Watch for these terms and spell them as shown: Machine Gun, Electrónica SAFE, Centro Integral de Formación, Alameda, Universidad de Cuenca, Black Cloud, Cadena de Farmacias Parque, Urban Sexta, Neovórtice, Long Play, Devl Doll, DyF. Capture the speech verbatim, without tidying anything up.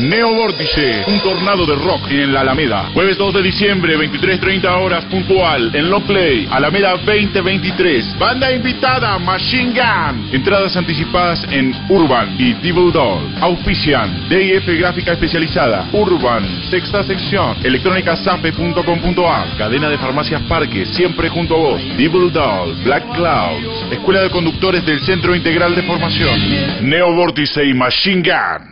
Neovórtice, un tornado de rock en la Alameda. Jueves dos de diciembre, veintitrés treinta horas puntual, en Long Play, Alameda veinte veintitrés. Banda invitada, Machine Gun. Entradas anticipadas en Urban y Devil Doll. Auspician DyF Gráfica Especializada, Urban Sexta Sección, Electrónica S A F E punto com punto a r, Cadena de Farmacias Parque, siempre junto a vos. Devil Doll, Black Cloud, Escuela de Conductores del Centro Integral de Formación. Neovórtice y Machine Gun.